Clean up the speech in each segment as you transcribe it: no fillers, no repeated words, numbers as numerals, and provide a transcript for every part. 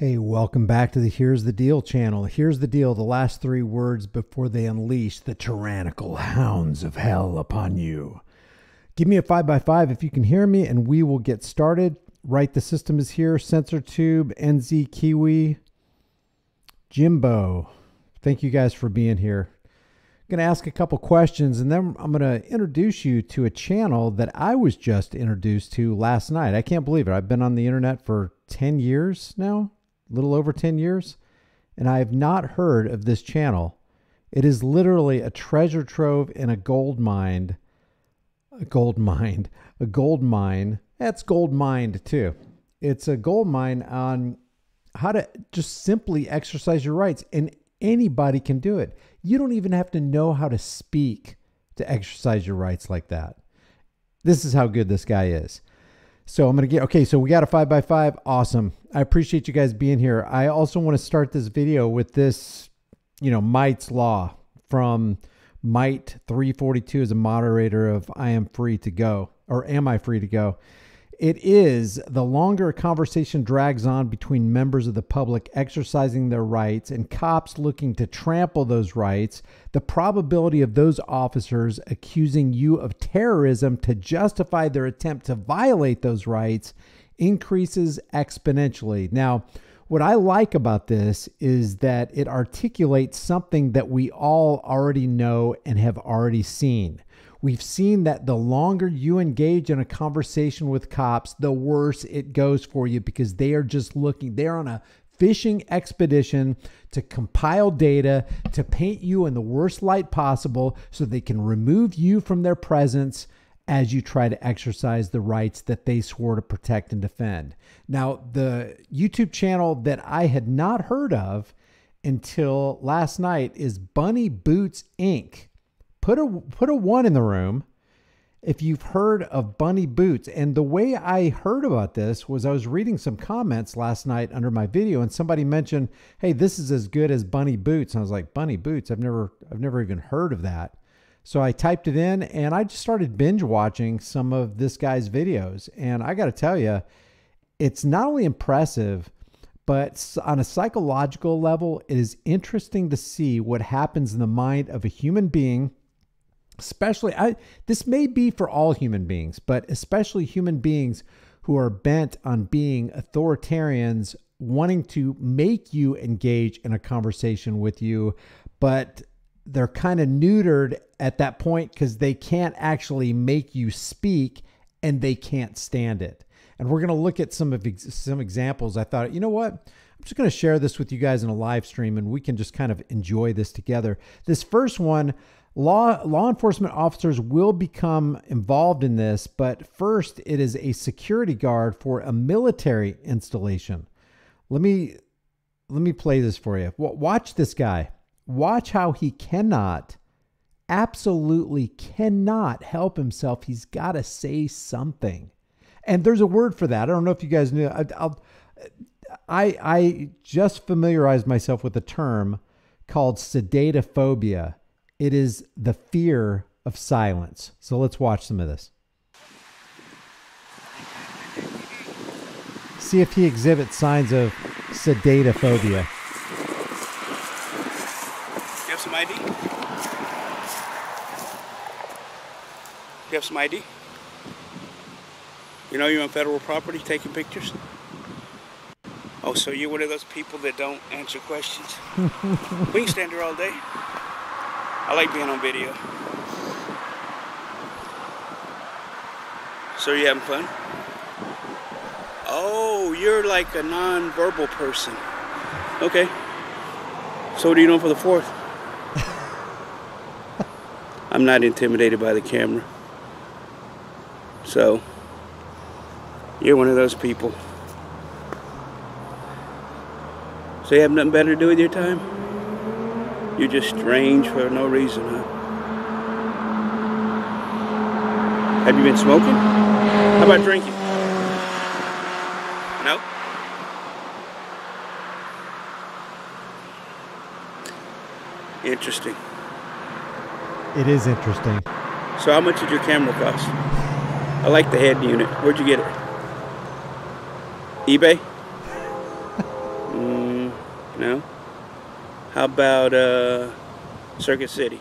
Hey, welcome back to the Here's the Deal channel. Here's the deal, the last three words before they unleash the tyrannical hounds of hell upon you. Give me a 5x5 if you can hear me and we will get started. Right, the system is here. SensorTube, NZ Kiwi, Jimbo. Thank you guys for being here. I'm going to ask a couple questions and then I'm going to introduce you to a channel that I was just introduced to last night. I can't believe it. I've been on the internet for 10 years now. Little over 10 years, and I have not heard of this channel. It is literally a treasure trove and a gold mine. That's gold mined too. It's a gold mine on how to just simply exercise your rights, and anybody can do it. You don't even have to know how to speak to exercise your rights like that. This is how good this guy is. So I'm going to get, okay, so we got a 5x5. Awesome. I appreciate you guys being here. I also want to start this video with this, you know, Might's law from Might 342 as a moderator of I am free to go, or am I free to go? It is the longer a conversation drags on between members of the public exercising their rights and cops looking to trample those rights, the probability of those officers accusing you of terrorism to justify their attempt to violate those rights increases exponentially. Now, what I like about this is that it articulates something that we all already know and have already seen. We've seen that the longer you engage in a conversation with cops, the worse it goes for you, because they are just looking. They're on a fishing expedition to compile data, to paint you in the worst light possible so they can remove you from their presence as you try to exercise the rights that they swore to protect and defend. Now, the YouTube channel that I had not heard of until last night is Bunny Boots Inc. Put a one in the room if you've heard of Bunny Boots. And the way I heard about this was I was reading some comments last night under my video, and somebody mentioned, hey, this is as good as Bunny Boots. And I was like, Bunny Boots? I've never even heard of that. So I typed it in and I just started binge watching some of this guy's videos. And I got to tell you, it's not only impressive, but on a psychological level, it is interesting to see what happens in the mind of a human being. Especially, this may be for all human beings, but especially human beings who are bent on being authoritarians, wanting to make you engage in a conversation with you, but they're kind of neutered at that point because they can't actually make you speak and they can't stand it. And we're going to look at some examples. I thought, you know what? I'm just going to share this with you guys in a live stream and we can just kind of enjoy this together. This first one, law enforcement officers will become involved in this, but first it is a security guard for a military installation. Let me play this for you. Watch this guy. Watch how he cannot, absolutely cannot help himself. He's got to say something. And there's a word for that. I don't know if you guys knew. I just familiarized myself with a term called sedatophobia. It is the fear of silence. So let's watch some of this. See if he exhibits signs of sedatophobia. You have some ID? You have some ID? You know you're on federal property taking pictures? Oh, so you're one of those people that don't answer questions. We can stand here all day. I like being on video. So you having fun? Oh, you're like a non-verbal person. Okay. So what are you doing for the 4th? I'm not intimidated by the camera. So, you're one of those people. So you have nothing better to do with your time? You're just strange for no reason, huh? Have you been smoking? How about drinking? No? Interesting. It is interesting. So how much did your camera cost? I like the head unit. Where'd you get it? eBay? No? How about Circuit City?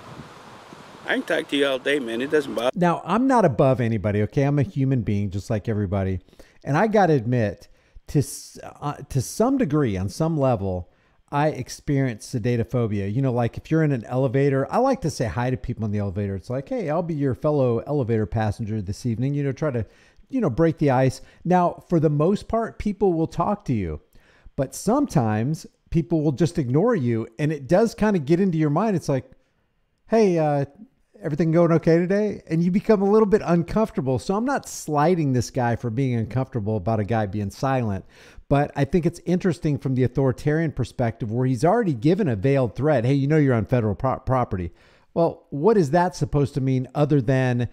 I can talk to you all day, man. It doesn't bother. Now, I'm not above anybody, okay? I'm a human being just like everybody. And I got to admit, to some degree, on some level, I experience sedatophobia. You know, like if you're in an elevator, I like to say hi to people in the elevator. It's like, hey, I'll be your fellow elevator passenger this evening. You know, try to, you know, break the ice. Now, for the most part, people will talk to you. But sometimes people will just ignore you. And it does kind of get into your mind. It's like, hey, everything going okay today? And you become a little bit uncomfortable. So I'm not slighting this guy for being uncomfortable about a guy being silent, but I think it's interesting from the authoritarian perspective where he's already given a veiled threat. Hey, you know, you're on federal property. Well, what is that supposed to mean other than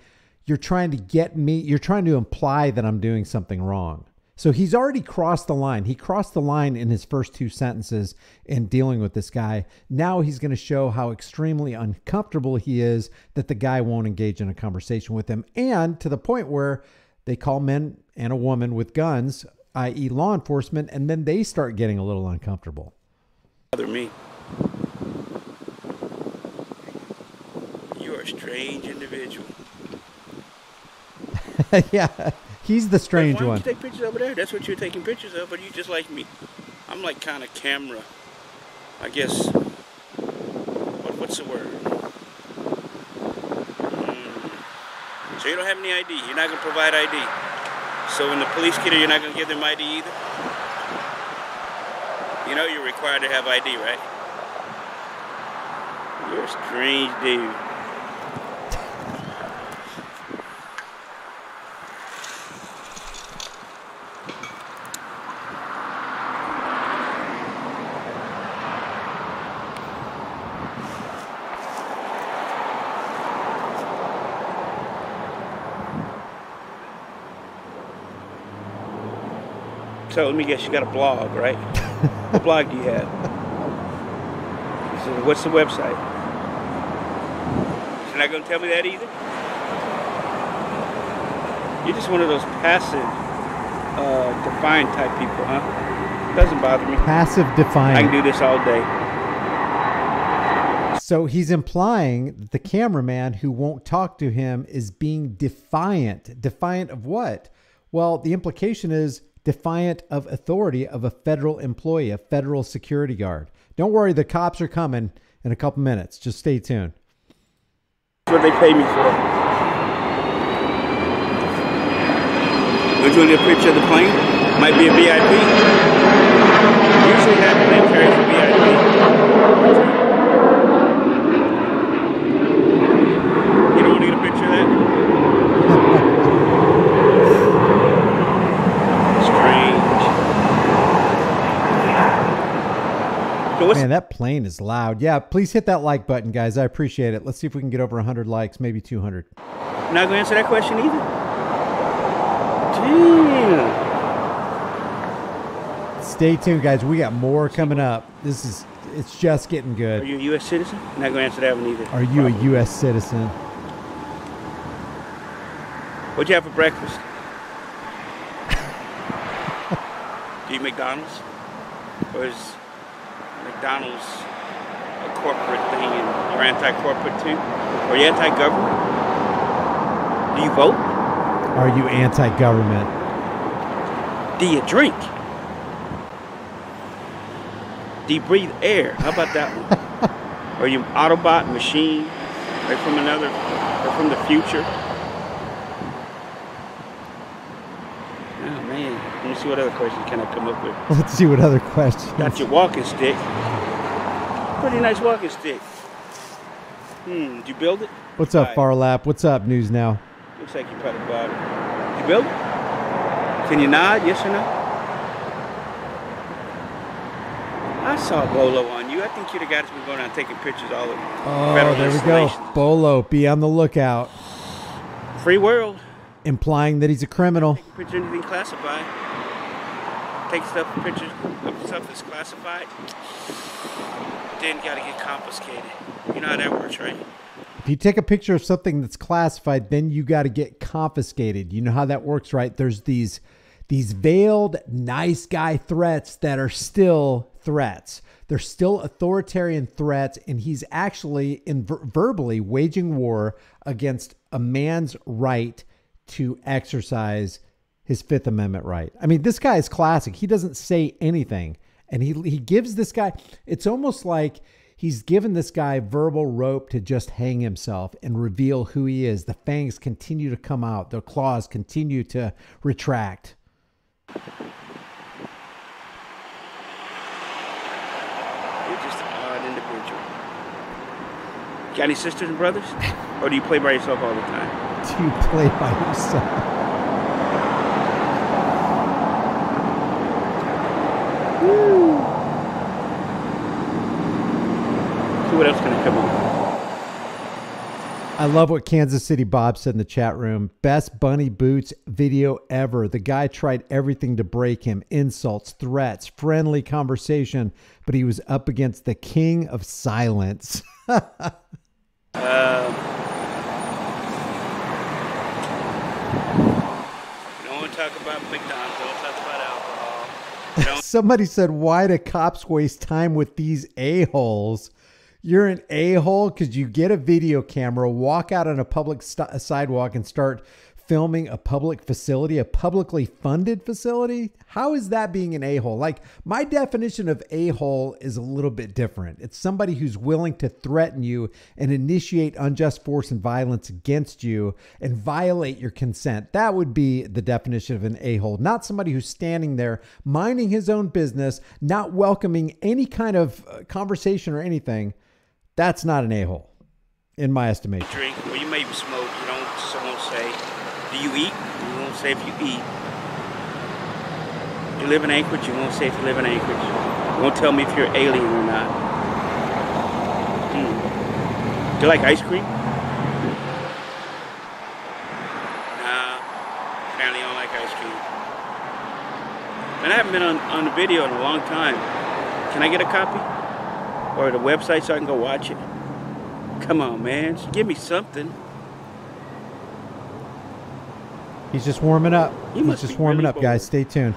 you're trying to get me, you're trying to imply that I'm doing something wrong. So he's already crossed the line. He crossed the line in his first two sentences in dealing with this guy. Now he's going to show how extremely uncomfortable he is that the guy won't engage in a conversation with him. And to the point where they call men and a woman with guns, i.e. law enforcement, and then they start getting a little uncomfortable. Bother me. You are a strange individual. Yeah. He's the strange one. Why don't you take pictures over there? That's what you're taking pictures of, but you just like me. I'm like kind of camera, I guess. What's the word? So you don't have any ID. You're not going to provide ID. So when the police get here, you're not going to give them ID either? You know you're required to have ID, right? You're a strange dude. So let me guess, you got a blog, right? What blog do you have? He said, what's the website? You're not going to tell me that either? You're just one of those passive, defiant type people, huh? Doesn't bother me. Passive defiant. I can do this all day. So he's implying that the cameraman who won't talk to him is being defiant. Defiant of what? Well, the implication is defiant of authority of a federal employee, a federal security guard. Don't worry, the cops are coming in a couple minutes. Just stay tuned. That's what they pay me for. We're doing a picture of the plane. Might be a VIP. Usually that plane carries a VIP. You don't need a picture of that? Man, that plane is loud. Yeah, please hit that like button, guys. I appreciate it. Let's see if we can get over 100 likes, maybe 200. Not going to answer that question either. Damn. Stay tuned, guys. We got more coming up. This is, it's just getting good. Are you a U.S. citizen? Not going to answer that one either. Are you a U.S. citizen? What'd you have for breakfast? Do you McDonald's? Or is McDonald's a corporate thing and you're anti-corporate too? Are you anti-government? Do you vote? Are you anti-government? Do you drink? Do you breathe air? How about that one? Are you an Autobot machine? Are you from another, or from the future? Let me see what other questions can I come up with. Let's see what other questions. Got your walking stick. Pretty nice walking stick. Did you build it? What's up, Farlap? What's up, News Now? Looks like you probably bought it. Did you build it? Can you nod, yes or no? I saw Bolo on you. I think you're the guy that's been going out taking pictures all over. Oh, there we go. Bolo, be on the lookout. Free world. Implying that he's a criminal. Picture anything classified. Take stuff, pictures of stuff that's classified, then gotta get confiscated. You know how that works, right? If you take a picture of something that's classified, then you gotta get confiscated. You know how that works, right? There's these veiled nice guy threats that are still threats. They're still authoritarian threats, and he's actually verbally waging war against a man's right to exercise his Fifth Amendment right. I mean, this guy is classic. He doesn't say anything, and he gives this guy, it's almost like he's given this guy verbal rope to just hang himself and reveal who he is. The fangs continue to come out. The claws continue to retract. You're just an odd individual. Got any sisters and brothers? Or do you play by yourself all the time? Do you play by yourself? Woo! See what else can come on. I love what Kansas City Bob said in the chat room. Best Bunny Boots video ever. The guy tried everything to break him. Insults, threats, friendly conversation, but he was up against the king of silence. We don't want to talk about McDonald's. Don't talk about alcohol. Somebody said, why do cops waste time with these a-holes? You're an a-hole because you get a video camera, walk out on a public sidewalk and start filming a public facility, a publicly funded facility. How is that being an a-hole? Like, my definition of a-hole is a little bit different. It's somebody who's willing to threaten you and initiate unjust force and violence against you and violate your consent. That would be the definition of an a-hole, not somebody who's standing there minding his own business, not welcoming any kind of conversation or anything. That's not an a-hole, in my estimation. Drink, well, you maybe smoke. You don't. Someone say, "Do you eat?" You won't say if you eat. You live in Anchorage. You won't say if you live in Anchorage. You won't tell me if you're alien or not. Do you like ice cream? Nah, apparently I don't like ice cream. And I haven't been on the video in a long time. Can I get a copy? Or the website so I can go watch it? Come on, man. Give me something. He's just warming up. He's just warming really up, guys. Stay tuned.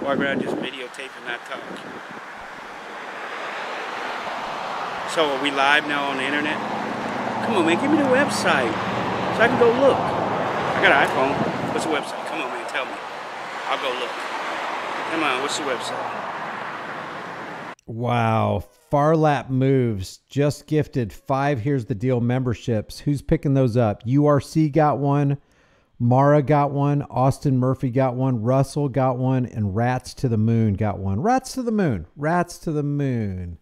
Walk around just videotape and not talk. So are we live now on the internet? Come on, man. Give me the website so I can go look. I got an iPhone. What's the website? Come on, man. Tell me. I'll go look. Come on. What's the website? Wow. Farlap Moves just gifted 5 Here's the Deal memberships. Who's picking those up? URC got one. Mara got one. Austin Murphy got one. Russell got one. And Rats to the Moon got one. Rats to the Moon. Rats to the Moon.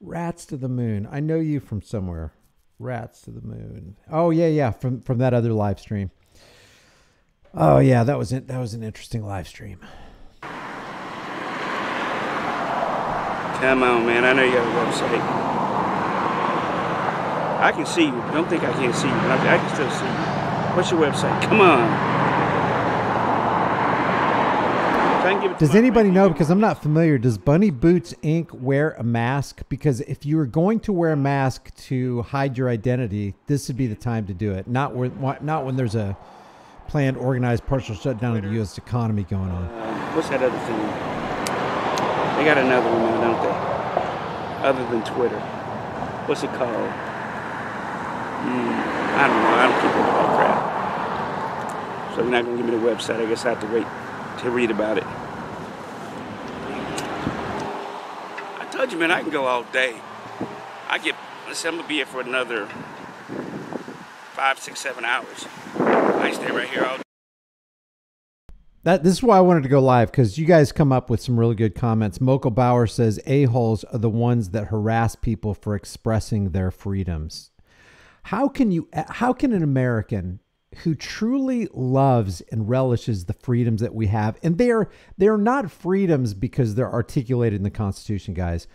Rats to the Moon. I know you from somewhere. Rats to the Moon. Oh, yeah, yeah. From that other live stream. Oh, yeah. That was an interesting live stream. Come on, man. I know you have a website. I can see you. Don't think I can't see you. I can still see you. What's your website? Come on. Give it does anybody know? Because I'm not familiar. Does Bunny Boots Inc. wear a mask? Because if you were going to wear a mask to hide your identity, this would be the time to do it. Not when there's a planned, organized, partial shutdown of the U.S. economy going on. What's that other thing? They got another one, though, don't they? Other than Twitter. What's it called? I don't know. I don't keep up with that crap. So they're not going to give me the website. I guess I have to wait to read about it. I told you, man, I can go all day. I'm going to be here for another 5, 6, 7 hours. I stay right here all day. This is why I wanted to go live, because you guys come up with some really good comments. Mokel Bauer says, a-holes are the ones that harass people for expressing their freedoms. How can an American who truly loves and relishes the freedoms that we have, and they're not freedoms because they're articulated in the Constitution, guys.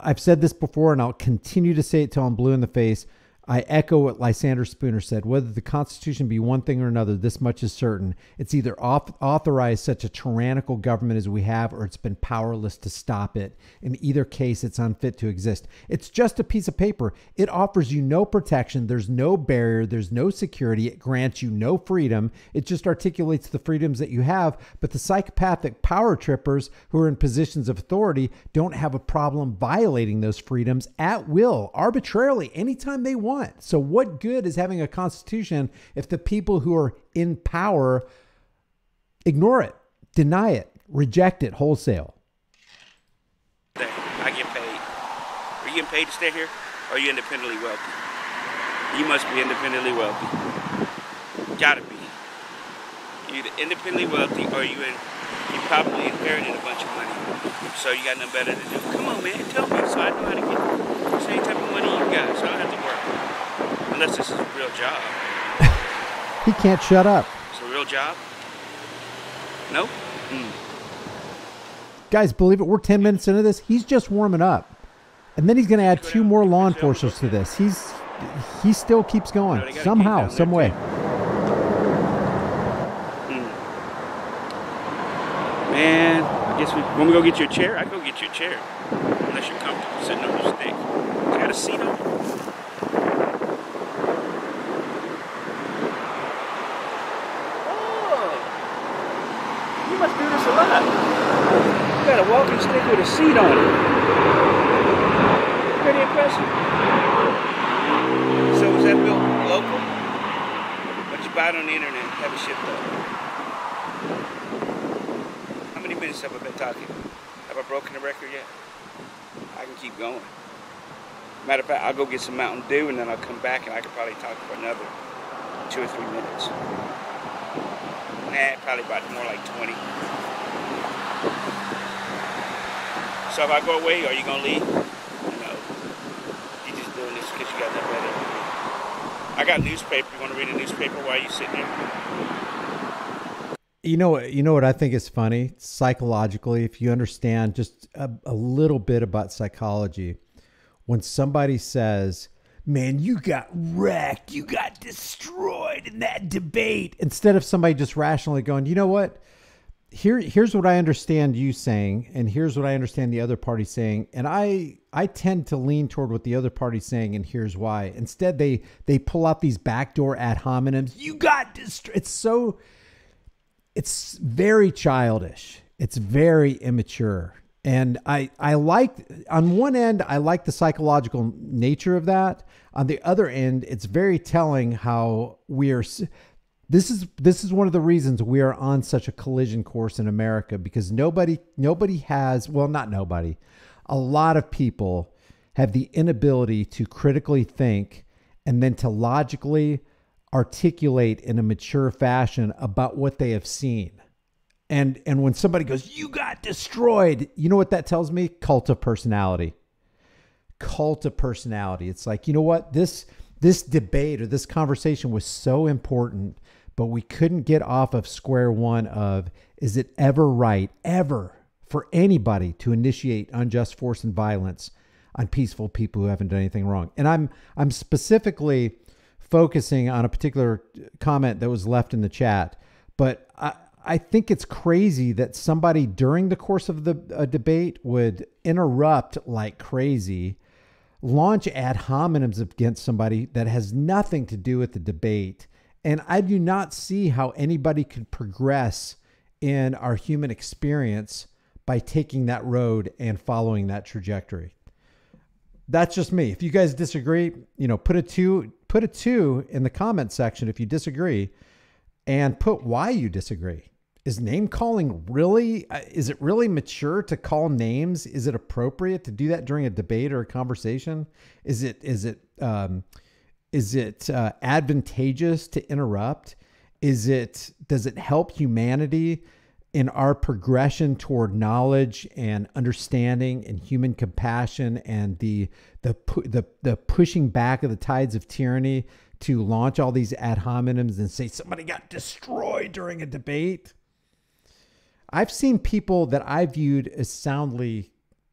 I've said this before, and I'll continue to say it till I'm blue in the face. I echo what Lysander Spooner said. Whether the Constitution be one thing or another, this much is certain. It's either authorized such a tyrannical government as we have, or it's been powerless to stop it. In either case, it's unfit to exist. It's just a piece of paper. It offers you no protection. There's no barrier. There's no security. It grants you no freedom. It just articulates the freedoms that you have. But the psychopathic power trippers who are in positions of authority don't have a problem violating those freedoms at will, arbitrarily, anytime they want. So what good is having a constitution if the people who are in power ignore it, deny it, reject it wholesale? I get paid. Are you getting paid to stay here? Or are you independently wealthy? You must be independently wealthy. Gotta be. You're either independently wealthy or you probably inherited a bunch of money. So you got nothing better to do. Come on, man, tell me so I know how to get the same type of money you got so I don't have to work. Unless this is a real job. He can't shut up. It's a real job? Nope. Guys, believe it, we're 10 minutes into this. He's just warming up. And then he's going to add two more law enforcers to this. He still keeps going. No, somehow, some way. Man, I guess when we go get you a chair, I go get you a chair. Unless you're comfortable sitting on your stick. You got a seat on? You must do this a lot. You got a walking stick with a seat on it. Pretty impressive. So was that built local? But you buy it on the internet, have it shipped up. How many minutes have I been talking? Have I broken the record yet? I can keep going. Matter of fact, I'll go get some Mountain Dew and then I'll come back and I can probably talk for another 2 or 3 minutes. Probably about more like 20. So if I go away, are you going to leave? No. You're just doing this because you got nothing better to do. I got a newspaper. You want to read a newspaper while you're sitting there? You know what I think is funny? Psychologically, if you understand just a little bit about psychology, when somebody says, man, you got wrecked, you got destroyed in that debate, instead of somebody just rationally going, you know what, here's what I understand you saying, and here's what I understand the other party saying, and I tend to lean toward what the other party's saying, and here's why. Instead, they pull out these backdoor ad hominems. You got destroyed. It's very childish. It's very immature. And I like, on one end, I like the psychological nature of that. On the other end, it's very telling how we are. This is one of the reasons we are on such a collision course in America, because nobody has, well, not nobody, a lot of people have the inability to critically think and then to logically articulate in a mature fashion about what they have seen. And when somebody goes, you got destroyed, you know what that tells me? Cult of personality. Cult of personality. It's like, you know what? This debate or this conversation was so important, but we couldn't get off of square one of, is it ever right, ever, for anybody to initiate unjust force and violence on peaceful people who haven't done anything wrong? And I'm specifically focusing on a particular comment that was left in the chat, but I think it's crazy that somebody during the course of a debate would interrupt like crazy, launch ad hominems against somebody that has nothing to do with the debate. And I do not see how anybody could progress in our human experience by taking that road and following that trajectory. That's just me. If you guys disagree, you know, put a two in the comment section if you disagree, and put why you disagree. Is name calling really, is it really mature to call names? Is it appropriate to do that during a debate or a conversation? Is it advantageous to interrupt? Does it help humanity in our progression toward knowledge and understanding and human compassion and the pushing back of the tides of tyranny to launch all these ad hominems and say somebody got destroyed during a debate? I've seen people that I viewed as soundly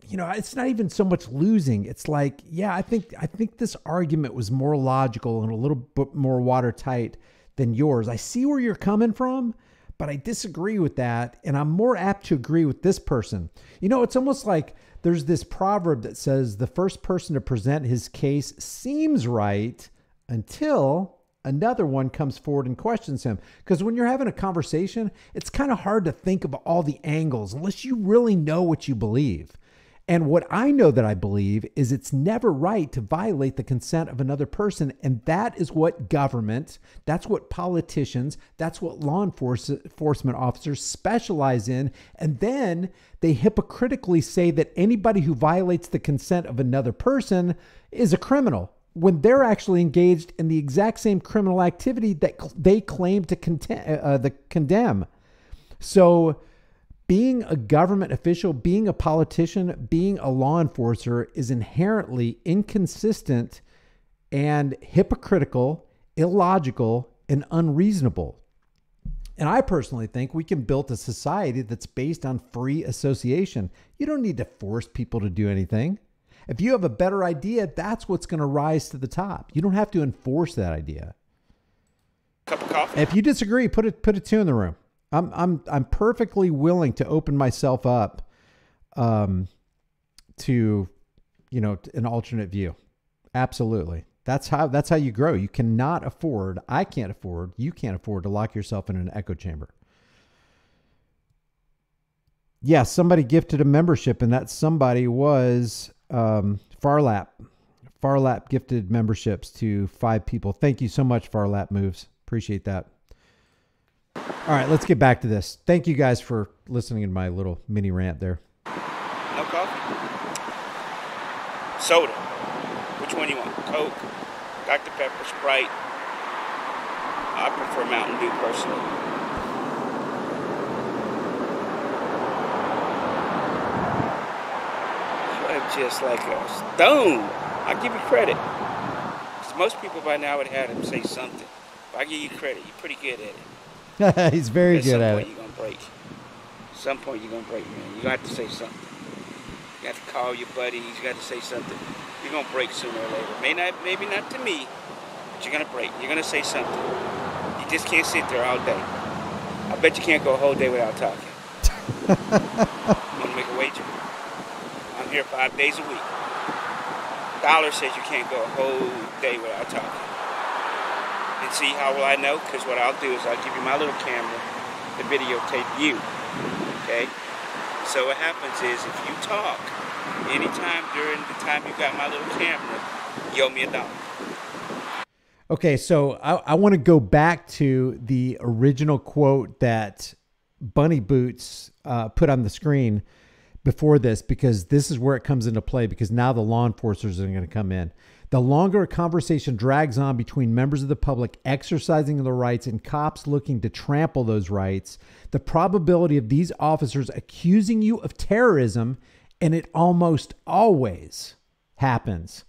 you know, it's not even so much losing. It's like, yeah, I think this argument was more logical and a little bit more watertight than yours. I see where you're coming from, but I disagree with that. And I'm more apt to agree with this person. You know, it's almost like there's this proverb that says the first person to present his case seems right until another one comes forward and questions him. Because when you're having a conversation, it's kind of hard to think of all the angles unless you really know what you believe. And what I know that I believe is it's never right to violate the consent of another person. And that is what government, that's what politicians, that's what law enforcement officers specialize in. And then they hypocritically say that anybody who violates the consent of another person is a criminal, when they're actually engaged in the exact same criminal activity that they claim to condemn. So being a government official, being a politician, being a law enforcer is inherently inconsistent and hypocritical, illogical, and unreasonable. And I personally think we can build a society that's based on free association. You don't need to force people to do anything. If you have a better idea, that's what's going to rise to the top. You don't have to enforce that idea. Cup of coffee. If you disagree, put a two in the room. I'm perfectly willing to open myself up to, you know, an alternate view. Absolutely. That's how you grow. You cannot afford, I can't afford, you can't afford to lock yourself in an echo chamber. Yeah, somebody gifted a membership, and that somebody was Farlap gifted memberships to 5 people. Thank you so much, Farlap Moves. Appreciate that. All right, let's get back to this. Thank you guys for listening to my little mini rant there. No coffee? Soda. Which one do you want? Coke, Dr. Pepper, Sprite. I prefer Mountain Dew personally. Just like a stone. I give you credit. Because most people by now would have had him say something. But I give you credit. You're pretty good at it. He's very good at it. At some point you're going to break. At some point you're going to break, man. You're going to have to say something. You got to call your buddies. You got to say something. You're going to break sooner or later. Maybe not to me, but you're going to break. You're going to say something. You just can't sit there all day. I bet you can't go a whole day without talking. You want to make a wager? Here 5 days a week. Dollar says you can't go a whole day without talking. And see, how will I know? Because what I'll do is I'll give you my little camera to videotape you. Okay? So what happens is if you talk anytime during the time you got my little camera, you owe me $1. Okay, so I want to go back to the original quote that Bunny Boots put on the screen before this, because this is where it comes into play, because now the law enforcers are going to come in. The longer a conversation drags on between members of the public exercising their rights and cops looking to trample those rights, the probability of these officers accusing you of terrorism, and it almost always happens,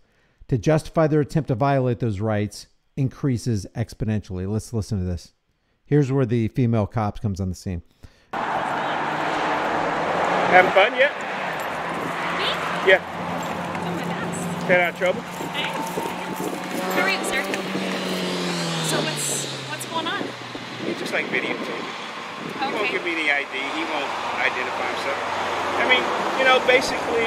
to justify their attempt to violate those rights increases exponentially. Let's listen to this. Here's where the female cops comes on the scene. Having fun yet? Me? Yeah. Oh my gosh. Staying out of trouble? Okay. How are you, sir? So what's going on? It's just like videotape. Okay. He won't give me the ID. He won't identify himself. I mean, you know, basically,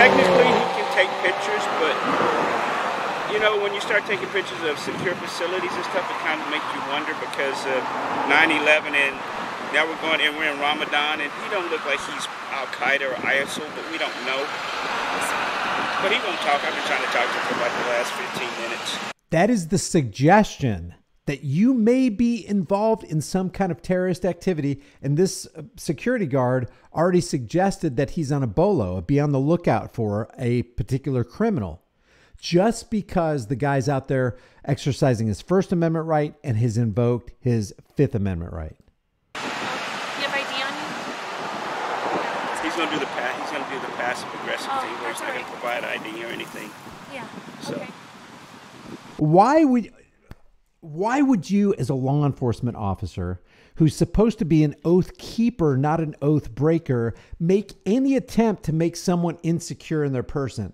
technically he can take pictures, but, you know, when you start taking pictures of secure facilities and stuff, it kind of makes you wonder because of 9/11 and now we're going and we're in Ramadan, and he don't look like he's Al-Qaeda or ISIL, but we don't know. But he won't talk. I've been trying to talk to him for like the last 15 minutes. That is the suggestion that you may be involved in some kind of terrorist activity. And this security guard already suggested that he's on a bolo, be on the lookout for a particular criminal. Just because the guy's out there exercising his First Amendment right and has invoked his Fifth Amendment right. He's gonna do the passive aggressive thing where he's not gonna provide ID or anything. Yeah. So okay. Why would why would you, as a law enforcement officer who's supposed to be an oath keeper, not an oath breaker, make any attempt to make someone insecure in their person?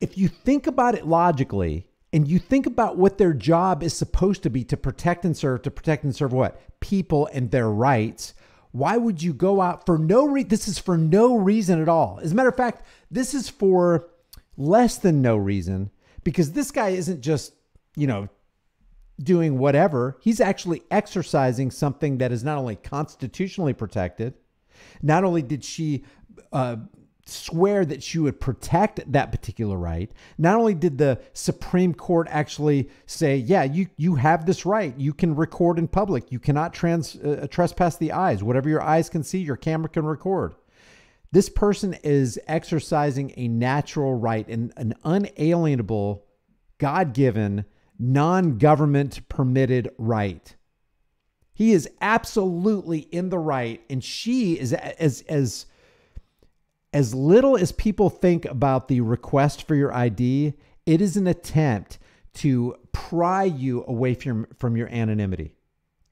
If you think about it logically, and you think about what their job is supposed to be, to protect and serve what? People and their rights. Why would you go out for no reason? This is for no reason at all. As a matter of fact, this is for less than no reason, because this guy isn't just, you know, doing whatever. He's actually exercising something that is not only constitutionally protected, not only did she swear that she would protect that particular right. Not only did the Supreme Court actually say, yeah, you have this right. You can record in public. You cannot trespass the eyes. Whatever your eyes can see, your camera can record. This person is exercising a natural right and an unalienable, God-given, non-government permitted right. He is absolutely in the right. And she is as little as people think about the request for your ID, it is an attempt to pry you away from your anonymity.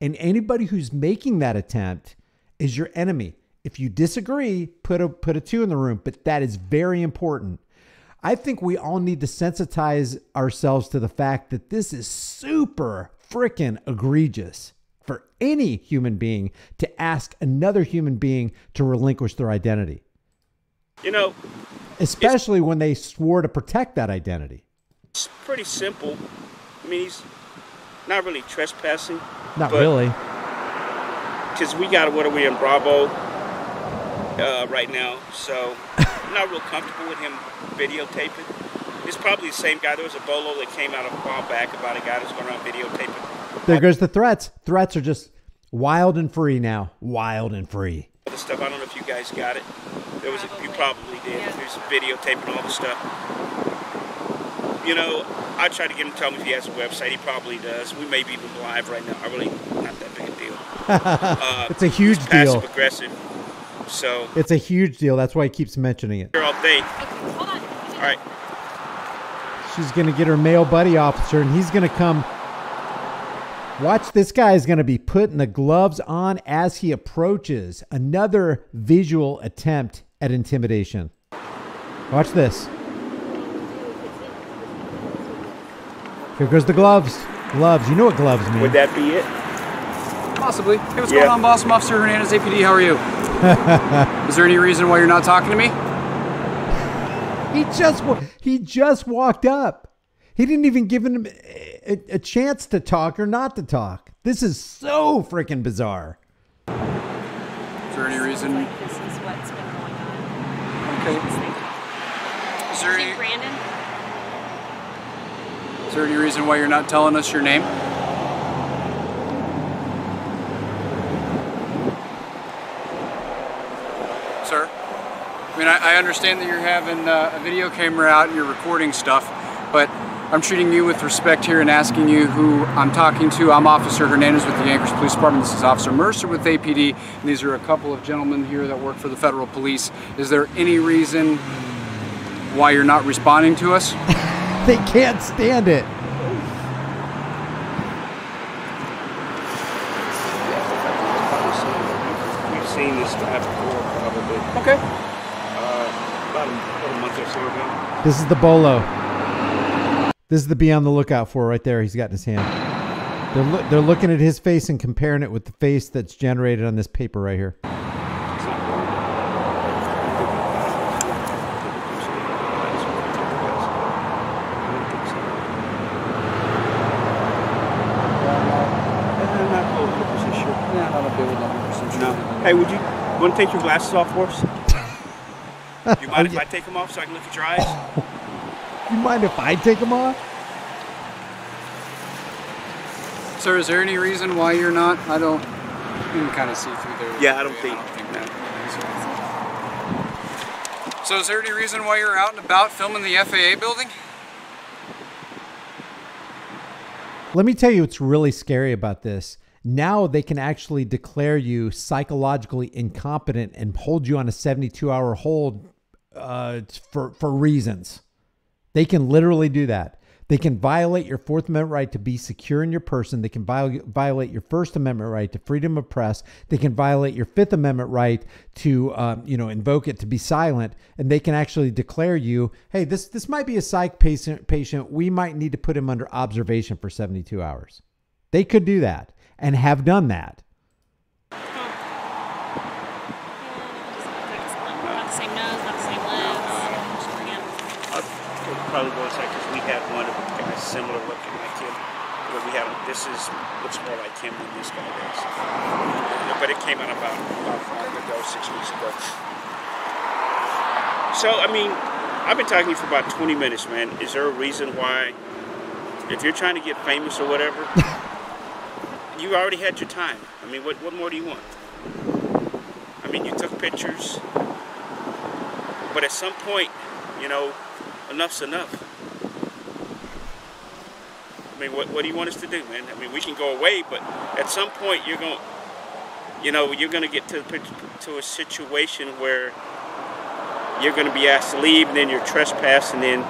And anybody who's making that attempt is your enemy. If you disagree, put a two in the room, but that is very important. I think we all need to sensitize ourselves to the fact that this is super freaking egregious for any human being to ask another human being to relinquish their identity. You know, especially when they swore to protect that identity. It's pretty simple. I mean, he's not really trespassing. Not really. Because we got, what are we in, Bravo right now. So I'm not real comfortable with him videotaping. It's probably the same guy. There was a bolo that came out a while back about a guy that's going around videotaping. There goes the threats. Threats are just wild and free now. Wild and free. The stuff, I don't know if you guys got it. There was you probably did. Yeah. There's videotaping all the stuff. You know, I tried to get him to tell me if he has a website. He probably does. We may be even live right now. I really, not that big a deal. It's a huge deal. Passive aggressive. So it's a huge deal. That's why he keeps mentioning it. Here all day. Hold on. All right. She's gonna get her male buddy officer, and he's gonna come. Watch, this guy is going to be putting the gloves on as he approaches. Another visual attempt at intimidation. Watch this. Here goes the gloves. Gloves. You know what gloves mean. Would that be it? Possibly. Hey, what's going on, boss? I'm Officer Hernandez, APD. How are you? Is there any reason why you're not talking to me? He just walked up. He didn't even give him a chance to talk or not to talk. This is so freaking bizarre. Is there any reason? Like, this is what's been going on. Okay. Is there any... Brandon? Is there any reason why you're not telling us your name? Sir? I mean, I understand that you're having a video camera out and you're recording stuff, but I'm treating you with respect here and asking you who I'm talking to. I'm Officer Hernandez with the Anchorage Police Department. This is Officer Mercer with APD. And these are a couple of gentlemen here that work for the federal police. Is there any reason why you're not responding to us? They can't stand it. We've seen this guy before, probably. Okay. About a month or so ago. This is the bolo. This is the be on the lookout for right there. He's got in his hand. They're looking at his face and comparing it with the face that's generated on this paper right here. Hey, would you want to take your glasses off for us? You mind if I take them off so I can look at your eyes? You mind if I take them off? Sir, is there any reason why you're not? I don't. You can kind of see through there. Yeah, I don't think. So, is there any reason why you're out and about filming the FAA building? Let me tell you what's really scary about this. Now they can actually declare you psychologically incompetent and hold you on a 72-hour hold for reasons. They can literally do that. They can violate your Fourth Amendment right to be secure in your person. They can violate your First Amendment right to freedom of press. They can violate your Fifth Amendment right to, invoke it to be silent. And they can actually declare you, hey, this might be a psych patient. We might need to put him under observation for 72 hours. They could do that and have done that. Probably was like, because we had one kind of similar looking like him. But we have looks more like him than this guy does. But it came out about 6 weeks ago. So I mean, I've been talking to you for about 20 minutes, man. Is there a reason why, if you're trying to get famous or whatever, you already had your time? I mean, what more do you want? I mean, you took pictures, but at some point, you know, enough's enough. I mean, what do you want us to do, man? I mean, we can go away, but at some point you're going to, you're going to get to a situation where you're going to be asked to leave, and then you're trespassing, and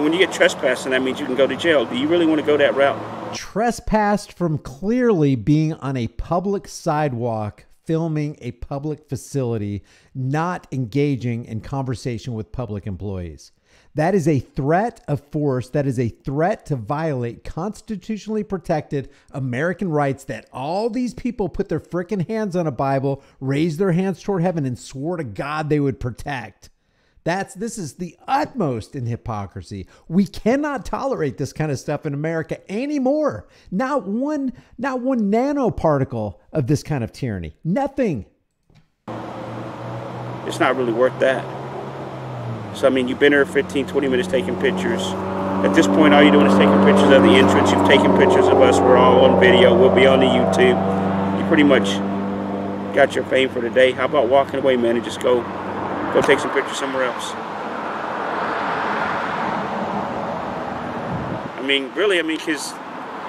when you get trespassing, that means you can go to jail. Do you really want to go that route? Trespassed from clearly being on a public sidewalk, filming a public facility, not engaging in conversation with public employees. That is a threat of force. That is a threat to violate constitutionally protected American rights that all these people put their frickin' hands on a Bible, raised their hands toward heaven, and swore to God they would protect. This is the utmost in hypocrisy. We cannot tolerate this kind of stuff in America anymore. Not one nanoparticle of this kind of tyranny. Nothing. It's not really worth that. So, I mean, you've been here 15, 20 minutes taking pictures. At this point, all you're doing is taking pictures of the entrance. You've taken pictures of us. We're all on video. We'll be on the YouTube. You pretty much got your fame for the day. How about walking away, man, and just go take some pictures somewhere else? I mean, really, I mean, because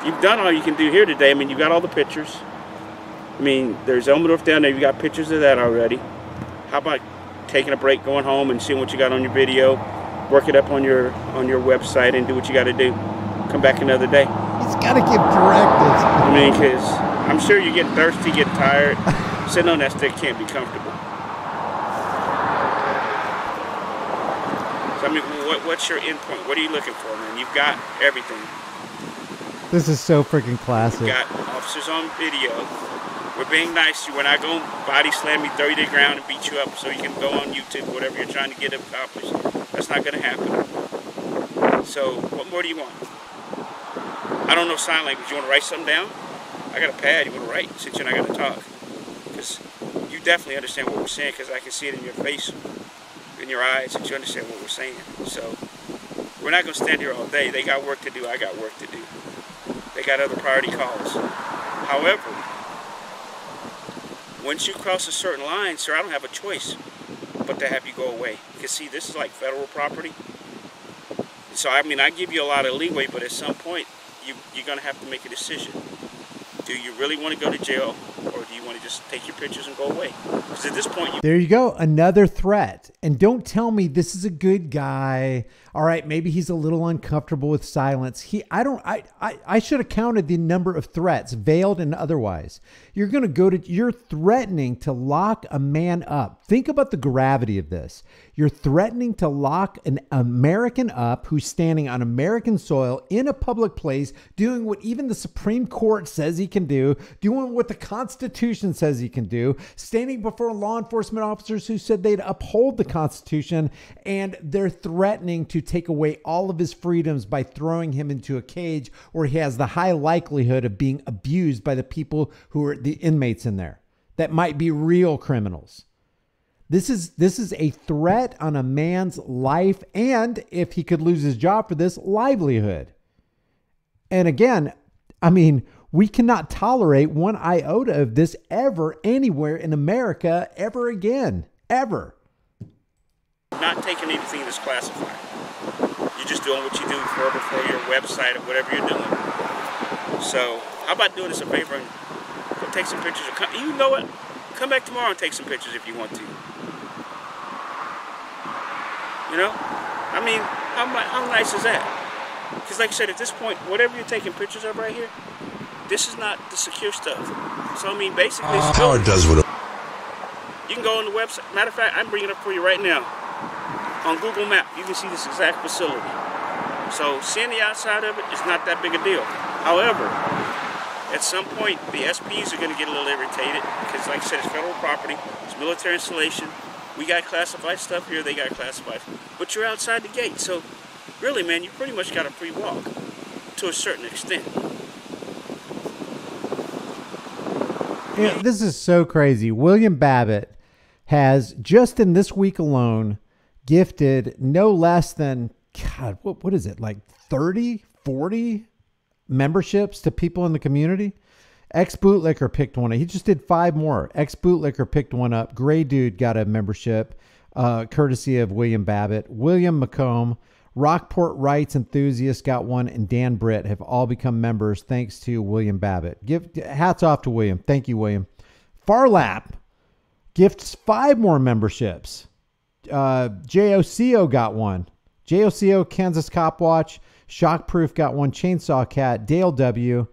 you've done all you can do here today. I mean, you've got all the pictures. I mean, there's Elmendorf down there. You've got pictures of that already. How about taking a break, going home, and seeing what you got on your video, work it up on your website, and do what you got to do. Come back another day. It's got to get corrected. I mean, because I'm sure you get thirsty, get tired. Sitting on that stick can't be comfortable. So I mean, what's your endpoint? What are you looking for, man? You've got everything. This is so freaking classic. You've got officers on video. We're being nice to you. We're not going to body slam you, throw you to the ground, and beat you up so you can go on YouTube, whatever you're trying to get accomplished. That's not going to happen. So, what more do you want? I don't know sign language. You want to write something down? I got a pad. You want to write since you're not going to talk? Because you definitely understand what we're saying, because I can see it in your face, in your eyes, that you understand what we're saying. So, we're not going to stand here all day. They got work to do. I got work to do. They got other priority calls. However, once you cross a certain line, sir, I don't have a choice but to have you go away. Because, see, this is like federal property. So, I mean, I give you a lot of leeway, but at some point, you're going to have to make a decision. Do you really want to go to jail, or do you want to just take your pictures and go away? Because at this point, there you go. Another threat. And don't tell me this is a good guy. All right, maybe he's a little uncomfortable with silence. I should have counted the number of threats, veiled and otherwise. You're threatening to lock a man up. Think about the gravity of this. You're threatening to lock an American up who's standing on American soil in a public place, doing what even the Supreme Court says he can do, doing what the Constitution says he can do, standing before law enforcement officers who said they'd uphold the Constitution, and they're threatening to take away all of his freedoms by throwing him into a cage where he has the high likelihood of being abused by the people who are the inmates in there that might be real criminals. This is a threat on a man's life, and if he could lose his job for this, livelihood. And again, I mean, we cannot tolerate one iota of this ever anywhere in America ever again, ever. Not taking anything that's classified. You're just doing what you do for your website or whatever you're doing. So how about doing us a favor and go take some pictures? Or you know what? Come back tomorrow and take some pictures if you want to. You know? I mean, how nice is that? Because like I said, at this point, whatever you're taking pictures of right here, this is not the secure stuff. So I mean, basically, Howard does what you can go on the website. Matter of fact, I'm bringing it up for you right now. On Google Map, you can see this exact facility. So seeing the outside of it is not that big a deal. However, at some point, the SPs are going to get a little irritated because, like I said, it's federal property, it's military installation. We got classified stuff here, they got classified. But you're outside the gate, so really, man, you pretty much got a free walk to a certain extent. Yeah, this is so crazy. William Babbitt has, just in this week alone, gifted no less than, God, what is it, like 30, 40 memberships to people in the community? Ex-bootlicker picked one up. He just did 5 more. Ex-bootlicker picked one up. Gray Dude got a membership, courtesy of William Babbitt. William McComb, Rockport Rights Enthusiast got one, and Dan Britt have all become members thanks to William Babbitt. Hats off to William. Thank you, William. Farlap gifts 5 more memberships. JOCO got one. JOCO, Kansas Cop Watch, Shockproof got one, Chainsaw Cat, Dale W.,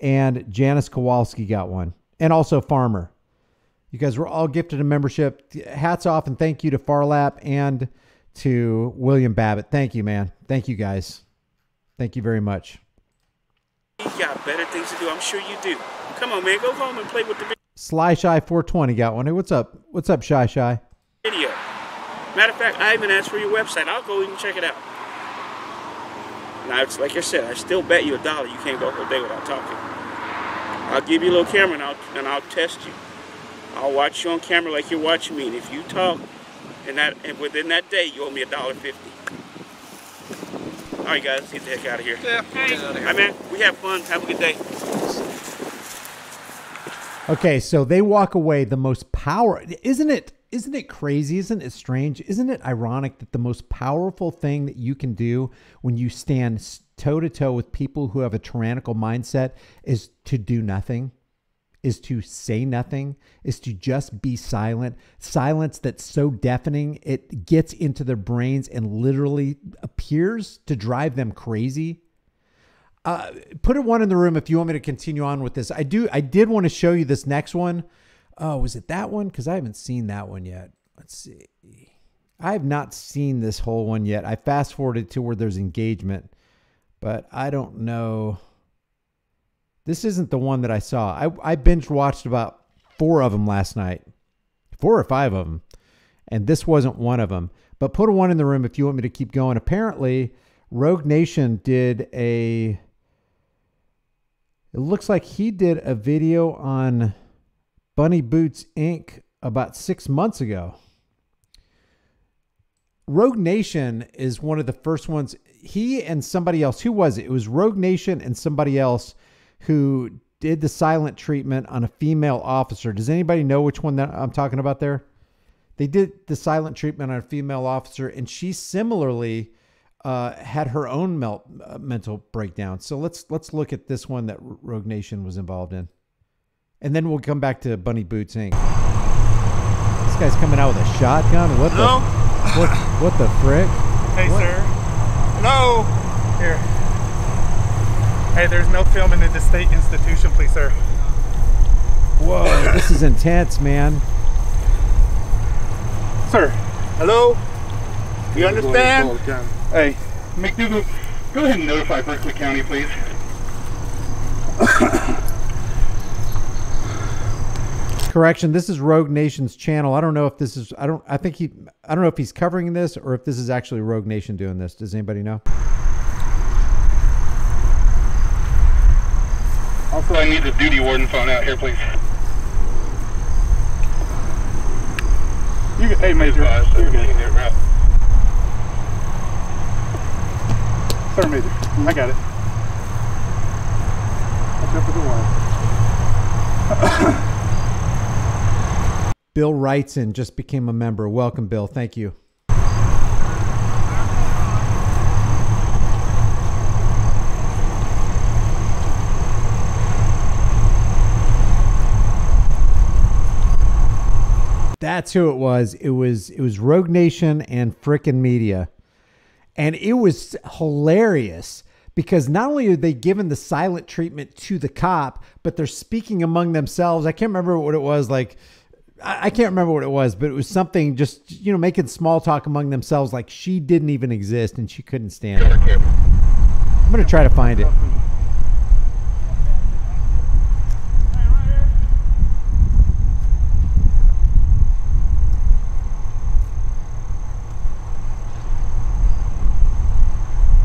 and Janice Kowalski got one, and also Farmer. You guys were all gifted a membership. Hats off and thank you to Farlap and to William Babbitt. Thank you, man. Thank you, guys. Thank you very much. You got better things to do. I'm sure you do. Come on, man. Go home and play with the video. Sly Shy 420 got one. Hey, what's up? What's up, Shy Shy? Video. Matter of fact, I even asked for your website. I'll go and check it out. Now, it's like I said, I still bet you $1 you can't go for a day without talking. I'll give you a little camera, and I'll test you. I'll watch you on camera like you're watching me, and if you talk, and within that day, you owe me $1.50. All right, guys, get the heck out of here. Yeah, hey. All right, man, we have fun. Have a good day. Okay, so they walk away the most power. Isn't it crazy? Isn't it strange? Isn't it ironic that the most powerful thing that you can do when you stand toe-to-toe with people who have a tyrannical mindset is to do nothing, is to say nothing, is to just be silent. Silence that's so deafening, it gets into their brains and literally appears to drive them crazy. Put a one in the room if you want me to continue on with this. I did want to show you this next one. Oh, was it that one? Because I haven't seen that one yet. Let's see. I have not seen this whole one yet. I fast forwarded to where there's engagement, but I don't know. This isn't the one that I saw. I binge watched about 4 of them last night, 4 or 5 of them, and this wasn't one of them. But put a one in the room if you want me to keep going. Apparently, Rogue Nation did a... It looks like he did a video on Bunny Boots Inc. about 6 months ago. Rogue Nation is one of the first ones. He and somebody else, who was it? It was Rogue Nation and somebody else who did the silent treatment on a female officer. Does anybody know which one that I'm talking about there? They did the silent treatment on a female officer, and she similarly had her own mental breakdown. So let's look at this one that Rogue Nation was involved in. And then we'll come back to Bunny Boots Inc. This guy's coming out with a shotgun. What the? No. What the frick? Hey, what? Sir. No. Here. Hey, there's no filming in the state institution, please, sir. Whoa, this is intense, man. Sir. Hello. You understand? Hey, McDougal, go ahead and notify Berkeley County, please. Correction, this is Rogue Nation's channel. I don't know if this is, I don't know if he's covering this or if this is actually Rogue Nation doing this. Does anybody know? Also, I need the duty warden phone out here, please. You can, hey, Major. You're good. Sir, Major, I got it. Watch out for the wire. Bill Wrightson just became a member. Welcome, Bill. Thank you. That's who it was. It was Rogue Nation and frickin' media. And it was hilarious because not only are they given the silent treatment to the cop, but they're speaking among themselves. I can't remember what it was, like, I can't remember what it was, but it was something just, you know, making small talk among themselves like she didn't even exist and she couldn't stand it. I'm going to try to find it.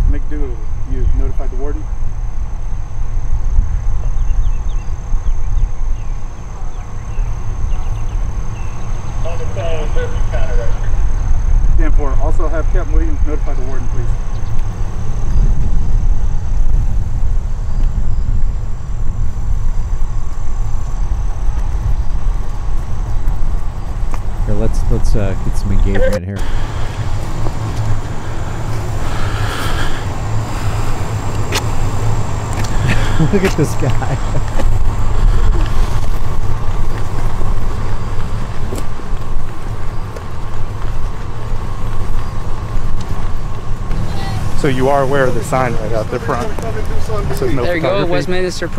McDougal, you notified the warden? Stand for. Also have Captain Williams notify the warden, please. Here, let's get some engagement here. Look at this guy. So you are aware of the sign right out the front. So no, there you go, Westminster.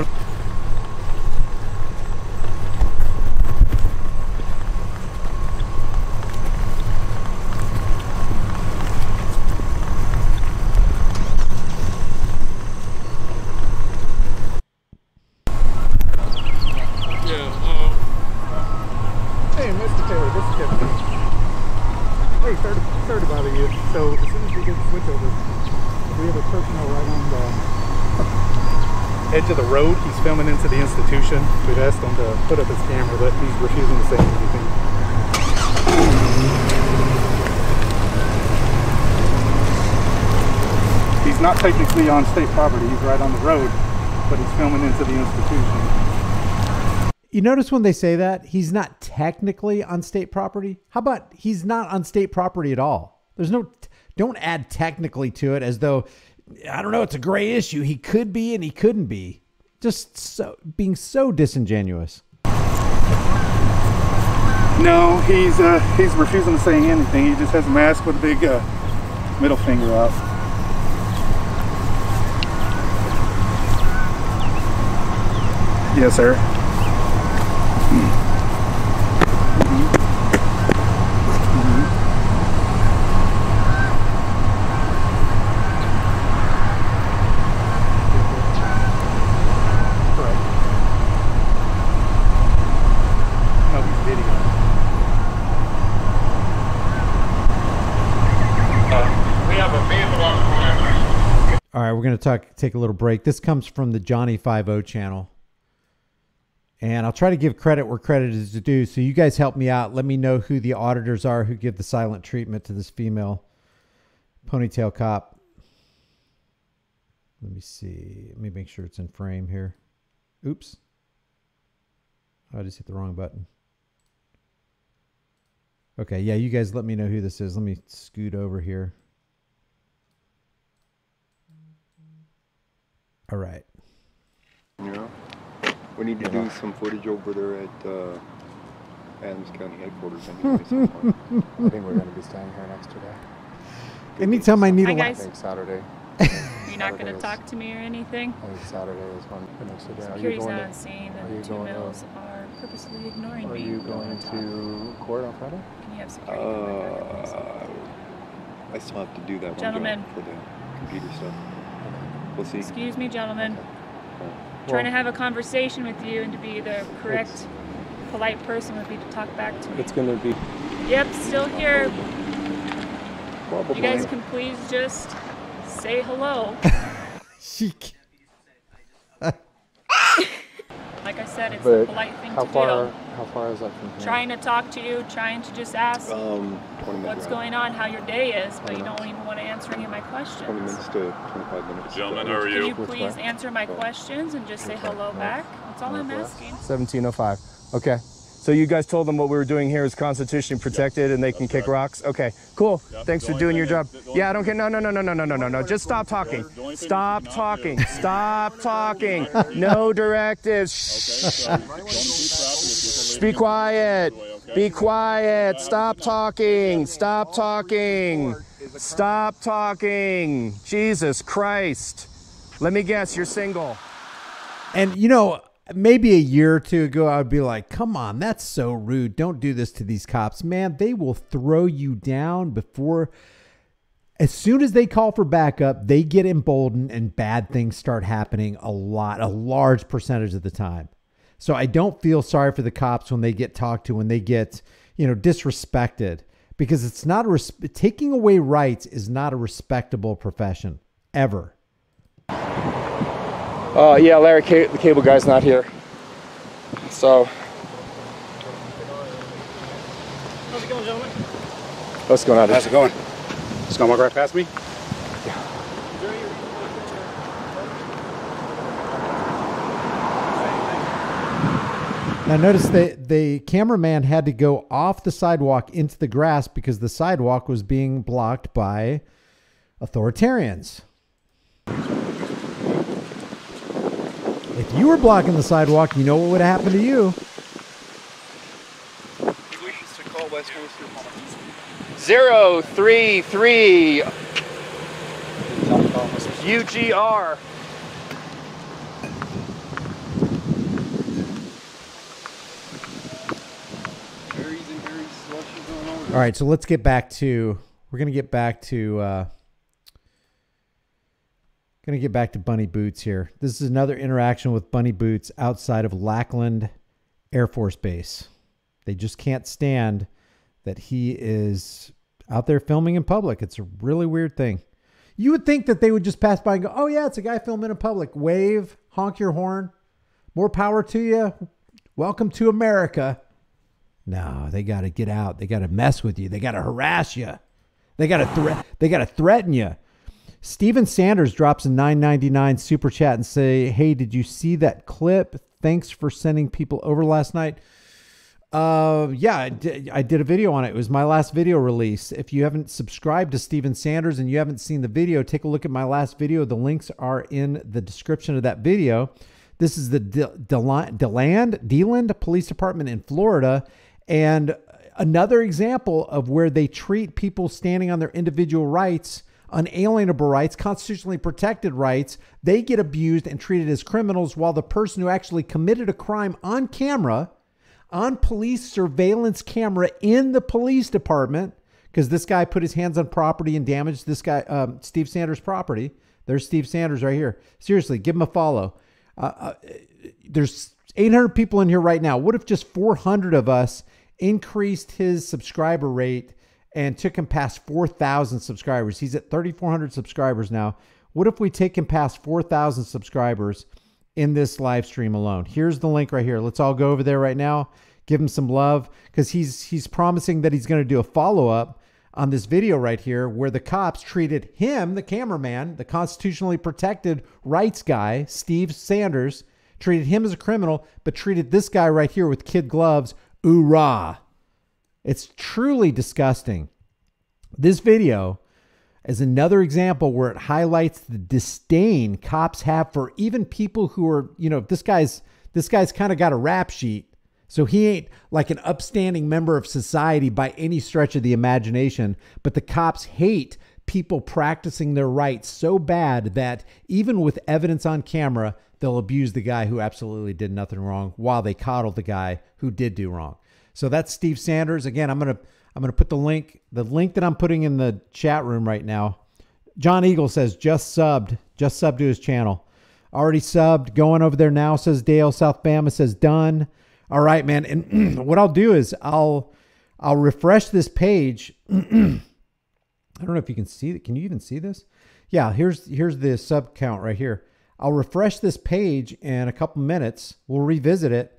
Coming into the institution, we've asked him to put up his camera, but he's refusing to say anything. He's not technically on state property, he's right on the road, but he's filming into the institution. You notice when they say that, he's not technically on state property? How about he's not on state property at all? There's no, don't add technically to it as though, I don't know, it's a gray issue. He could be and he couldn't be. Just so being so disingenuous. No, he's refusing to say anything. He just has a mask with a big middle finger up. Yes, sir. We're going to take a little break. This comes from the Johnny 5O channel. And I'll try to give credit where credit is due. So you guys help me out. Let me know who the auditors are who give the silent treatment to this female ponytail cop. Let me see. Let me make sure it's in frame here. Oops. I just hit the wrong button. Okay. Yeah, you guys let me know who this is. Let me scoot over here. All right. Yeah. We need to do some footage over there at Adams County headquarters. I think we're going to be staying here next today. Anytime I need a light. I think Saturday. You're not going to talk to me or anything? I think Saturday is one. Security's not saying that the two males are purposely ignoring me. Are you going to court on Friday? Can you have security? I still have to do that one for the computer stuff. We'll see. Excuse me, gentlemen. Okay. Well, trying to have a conversation with you, and to be the correct, polite person would be to talk back to me. It's going to be. Yep, still here. Probably. You guys can please just say hello. Like I said, it's a polite thing to do. How far is that from here? Trying to talk to you, trying to just ask what's going on, how your day is, but you don't even want to answer any of my questions. 20 minutes to 25 minutes. Gentlemen, how are you? Could you please answer my questions and just say hello back? That's all I'm asking. 1705. Okay. So you guys told them what we were doing here is constitutionally protected and they can kick rocks? Okay, cool. Thanks for doing your job. Yeah, I don't care. No. Just stop talking. Stop talking. Stop talking. No directives. Be quiet. Be quiet. Stop talking. Stop talking. Stop talking. Jesus Christ. Let me guess, you're single. And, you know, maybe a year or two ago, I would be like, come on, that's so rude. Don't do this to these cops, man. They will throw you down before... As soon as they call for backup, they get emboldened and bad things start happening a large percentage of the time. So I don't feel sorry for the cops when they get talked to, when they get, you know, disrespected, because it's not a, taking away rights is not a respectable profession ever. Yeah, Larry, the cable guy's not here. So. How's it going, gentlemen? What's going on? How's it going? Just gonna walk right past me? Yeah. Now notice that the cameraman had to go off the sidewalk into the grass because the sidewalk was being blocked by authoritarians. If you were blocking the sidewalk, you know what would happen to you. If we should call Westminster. 033 UGR. All right, so let's get back to we're gonna get back to Bunny Boots here. This is another interaction with Bunny Boots outside of Lackland Air Force Base. They just can't stand that he is out there filming in public. It's a really weird thing. You would think that they would just pass by and go, oh yeah, it's a guy filming in public. Wave, honk your horn, more power to you. Welcome to America. No, they got to get out. They got to mess with you. They got to harass you. They got to threaten you. Steven Sanders drops a $9.99 super chat and say, hey, did you see that clip? Thanks for sending people over last night. Yeah, I did a video on it. It was my last video release. If you haven't subscribed to Steven Sanders and you haven't seen the video, take a look at my last video. The links are in the description of that video. This is the Deland Police Department in Florida. And another example of where they treat people standing on their individual rights, unalienable rights, constitutionally protected rights. They get abused and treated as criminals while the person who actually committed a crime on camera, on police surveillance camera in the police department, because this guy put his hands on property and damaged this guy, Steve Sanders' property. There's Steve Sanders right here. Seriously, give him a follow. There's 800 people in here right now. What if just 400 of us increased his subscriber rate and took him past 4,000 subscribers? He's at 3,400 subscribers now. What if we take him past 4,000 subscribers in this live stream alone? Here's the link right here. Let's all go over there right now. Give him some love, because he's promising that he's going to do a follow-up on this video right here where the cops treated him, the cameraman, the constitutionally protected rights guy, Steve Sanders, treated him as a criminal, but treated this guy right here with kid gloves. Ooh-rah. It's truly disgusting. This video as another example where it highlights the disdain cops have for even people who are, you know, this guy's kind of got a rap sheet. So he ain't like an upstanding member of society by any stretch of the imagination, but the cops hate people practicing their rights so bad that even with evidence on camera, they'll abuse the guy who absolutely did nothing wrong while they coddle the guy who did do wrong. So that's Steve Sanders. Again, I'm going to put the link that I'm putting in the chat room right now. John Eagle says, just subbed to his channel. Already subbed, going over there now, says Dale. South Bama says done. All right, man. And what I'll do is I'll refresh this page. I don't know if you can see it. Can you even see this? Yeah, here's the sub count right here. I'll refresh this page in a couple minutes. We'll revisit it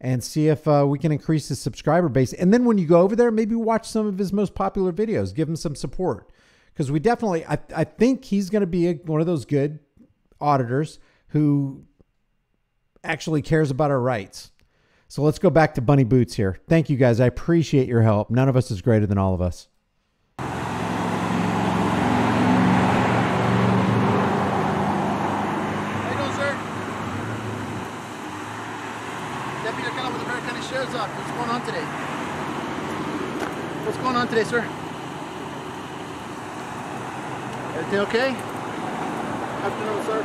and see if we can increase his subscriber base. And then when you go over there, maybe watch some of his most popular videos, give him some support. Because we definitely, I think he's going to be one of those good auditors who actually cares about our rights. So let's go back to Bunny Boots here. Thank you guys. I appreciate your help. None of us is greater than all of us. Today, sir? Everything okay? Afternoon, sir.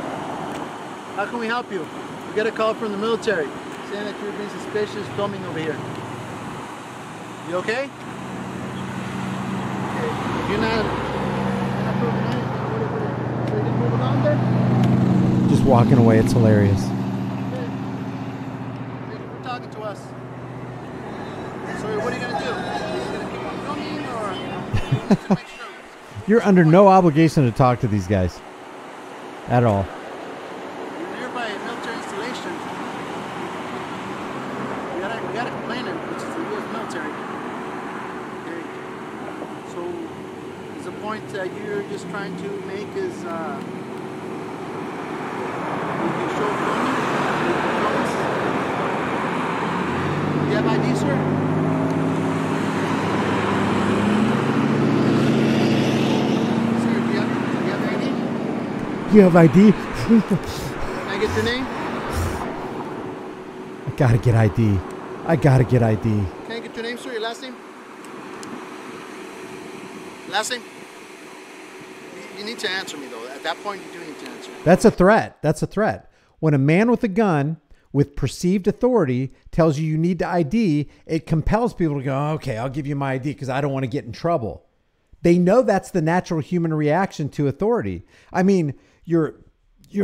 How can we help you? We got a call from the military saying that you're being suspicious filming over here. You okay? You're not filming anything. Are you moving on there? Just walking away. It's hilarious. You're under no obligation to talk to these guys at all. You're nearby a military installation. We got a complainant, which is the U.S. military. Okay. So, the point that you're just trying to make is you have ID, sir? You have ID? Can I get your name? I gotta get ID. I gotta get ID. Can I get your name, sir? Your last name? Last name? You need to answer me, though. At that point, you do need to answer. That's a threat. That's a threat. When a man with a gun with perceived authority tells you need to ID, it compels people to go, okay, I'll give you my ID because I don't want to get in trouble. They know that's the natural human reaction to authority. I mean, your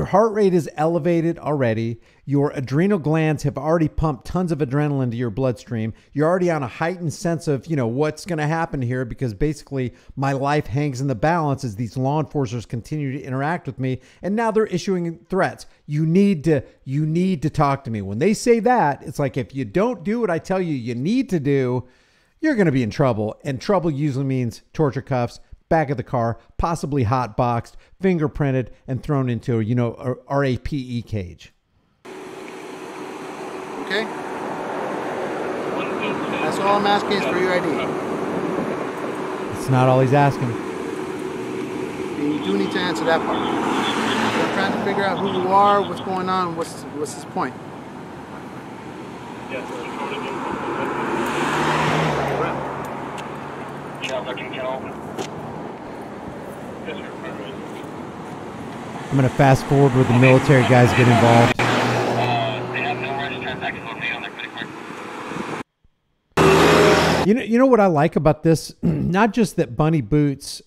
heart rate is elevated already. Your adrenal glands have already pumped tons of adrenaline to your bloodstream. You're already on a heightened sense of, you know, what's going to happen here, because basically my life hangs in the balance as these law enforcers continue to interact with me. And now they're issuing threats. You need to talk to me. When they say that, it's like, if you don't do what I tell you, you need to do, you're going to be in trouble. And trouble usually means torture cuffs, back of the car, possibly hot boxed, fingerprinted, and thrown into, you know, a RAPE cage. Okay. That's all I'm asking is for your ID. It's not all he's asking. And you do need to answer that part. We're trying to figure out who you are, what's going on, what's his point. Yes. I'm going to fast forward where the military guys get involved. They have no right to transaction on their credit card. You know what I like about this? Not just that Bunny Boots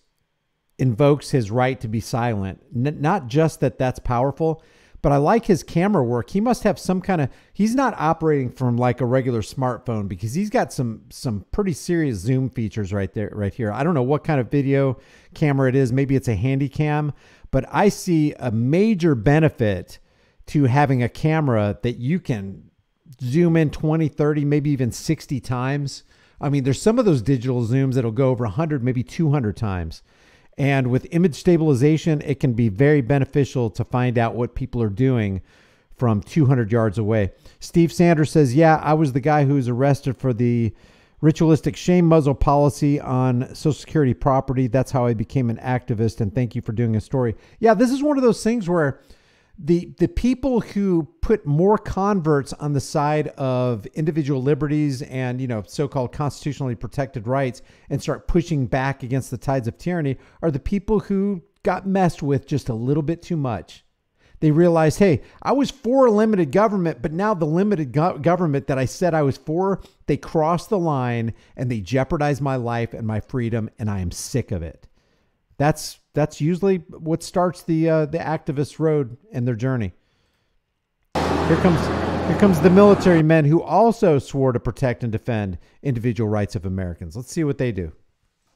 invokes his right to be silent. Not just that that's powerful, but I like his camera work. He must have some kind of, he's not operating from like a regular smartphone, because he's got some pretty serious zoom features right there, right here. I don't know what kind of video camera it is. Maybe it's a handy cam, but I see a major benefit to having a camera that you can zoom in 20, 30, maybe even 60 times. I mean, there's some of those digital zooms that'll go over 100, maybe 200 times. And with image stabilization, it can be very beneficial to find out what people are doing from 200 yards away. Steve Sanders says, yeah, I was the guy who was arrested for the ritualistic shame muzzle policy on Social Security property. That's how I became an activist. And thank you for doing a story. Yeah, this is one of those things where the people who put more converts on the side of individual liberties and, you know, so-called constitutionally protected rights and start pushing back against the tides of tyranny are the people who got messed with just a little bit too much. They realized, hey, I was for limited government, but now the limited government that I said I was for, they crossed the line and they jeopardized my life and my freedom, and I am sick of it. That's usually what starts the activist road and their journey. Here comes the military men who also swore to protect and defend individual rights of Americans. Let's see what they do.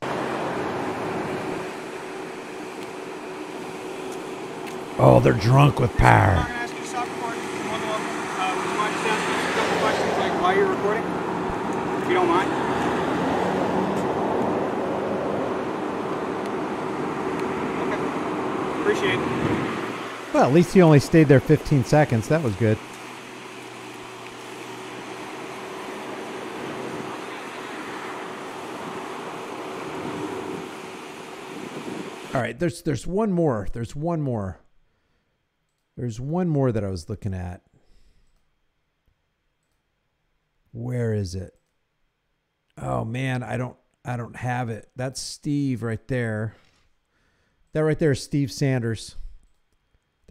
Oh, they're drunk with power. I'm going to ask you soft report. Would you mind just asking a couple questions, like why you're recording, if you don't mind? Appreciate it. Well, at least he only stayed there 15 seconds. That was good. All right, there's one more. There's one more. There's one more that I was looking at. Where is it? Oh man, I don't have it. That's Steve right there. That right there is Steve Sanders.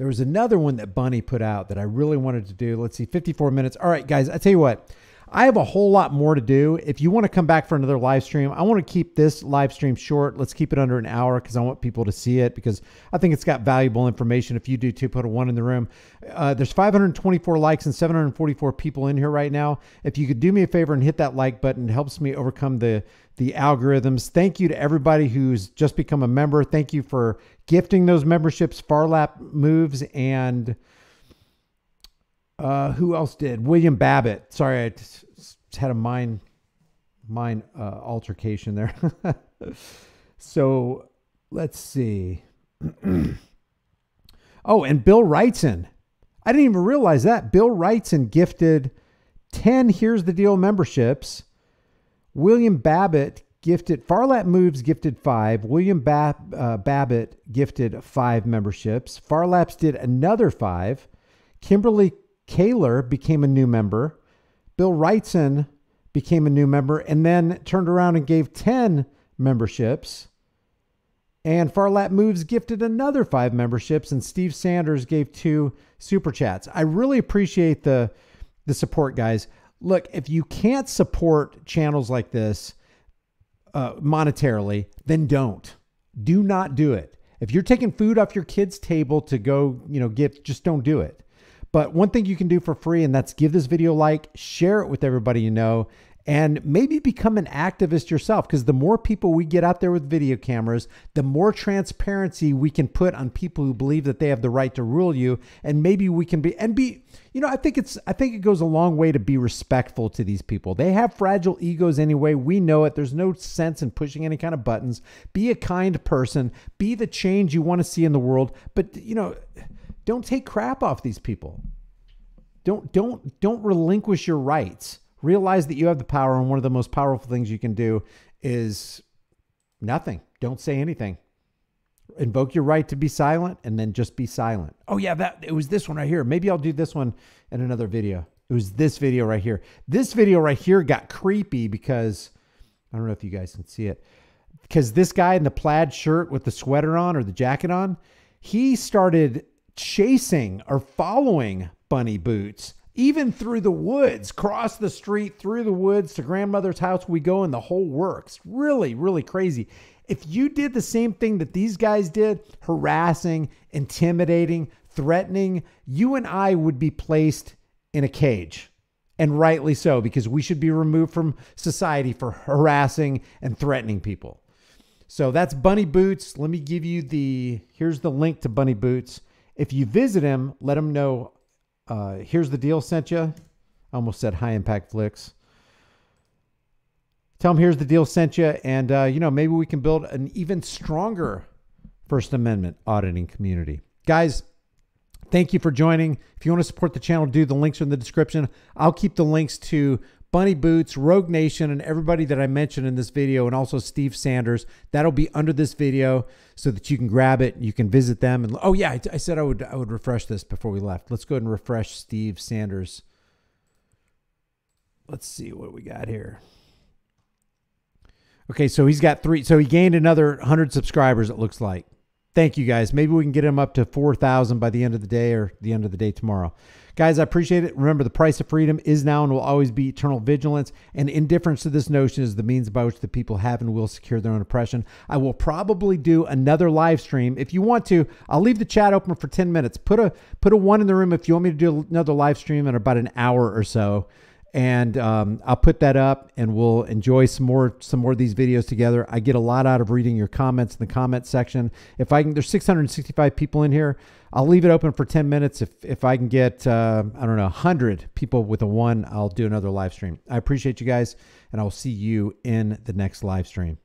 There was another one that Bunny put out that I really wanted to do. Let's see, 54 minutes. All right, guys, I tell you what. I have a whole lot more to do. If you want to come back for another live stream, I want to keep this live stream short. Let's keep it under an hour because I want people to see it because I think it's got valuable information. If you do too, put a one in the room. There's 524 likes and 744 people in here right now. If you could do me a favor and hit that like button, it helps me overcome the algorithms. Thank you to everybody who's just become a member. Thank you for gifting those memberships, Farlap Moves, and... who else did? William Babbitt. Sorry, I just had a mind altercation there. So let's see. Oh, and Bill Wrightson. I didn't even realize that. Bill Wrightson gifted 10 Here's the Deal memberships. William Babbitt gifted, Farlap Moves gifted 5. William Babbitt gifted 5 memberships. Farlaps did another 5. Kimberly Kaler became a new member. Bill Wrightson became a new member and then turned around and gave 10 memberships. And Farlap Moves gifted another 5 memberships, and Steve Sanders gave 2 super chats. I really appreciate the support, guys. Look, if you can't support channels like this monetarily, then don't. Do not do it. If you're taking food off your kids' table to go, get, just don't do it. But one thing you can do for free, and that's give this video a like, share it with everybody you know, and maybe become an activist yourself. Because the more people we get out there with video cameras, the more transparency we can put on people who believe that they have the right to rule you. And maybe we can be, I think it goes a long way to be respectful to these people. They have fragile egos anyway. We know it. There's no sense in pushing any kind of buttons. Be a kind person. Be the change you want to see in the world. But, don't take crap off these people. Don't relinquish your rights. Realize that you have the power, and one of the most powerful things you can do is nothing. Don't say anything. Invoke your right to be silent, and then just be silent. Oh yeah, it was this one right here. Maybe I'll do this one in another video. It was this video right here. This video right here got creepy because I don't know if you guys can see it. Because this guy in the plaid shirt with the sweater on or the jacket on, he started chasing or following Bunny Boots, even through the woods, cross the street, through the woods to grandmother's house we go, and the whole works. Really, really crazy. If you did the same thing that these guys did, harassing, intimidating, threatening, you and I would be placed in a cage. And rightly so, because we should be removed from society for harassing and threatening people. So that's Bunny Boots. Let me give you here's the link to Bunny Boots. If you visit him, let him know Here's the Deal sent you. I almost said High Impact Flicks. Tell him Here's the Deal sent you, and maybe we can build an even stronger First Amendment auditing community. Guys, thank you for joining. If you want to support the channel, the links are in the description. I'll keep the links to Bunny Boots, Rogue Nation, and everybody that I mentioned in this video, and also Steve Sanders. That'll be under this video so that you can grab it and you can visit them. And oh yeah, I said I would refresh this before we left. Let's go ahead and refresh Steve Sanders. Let's see what we got here. Okay, so he's got 3. So he gained another 100 subscribers, it looks like. Thank you, guys. Maybe we can get him up to 4,000 by the end of the day or the end of the day tomorrow. Guys, I appreciate it. Remember, the price of freedom is now and will always be eternal vigilance, and indifference to this notion is the means by which the people have and will secure their own oppression. I will probably do another live stream. If you want to, I'll leave the chat open for 10 minutes. Put a one in the room if you want me to do another live stream in about an hour or so. And I'll put that up, and we'll enjoy some more of these videos together. I get a lot out of reading your comments in the comment section. If I can, there's 665 people in here. I'll leave it open for 10 minutes. If I can get, 100 people with a one, I'll do another live stream. I appreciate you guys, and I'll see you in the next live stream.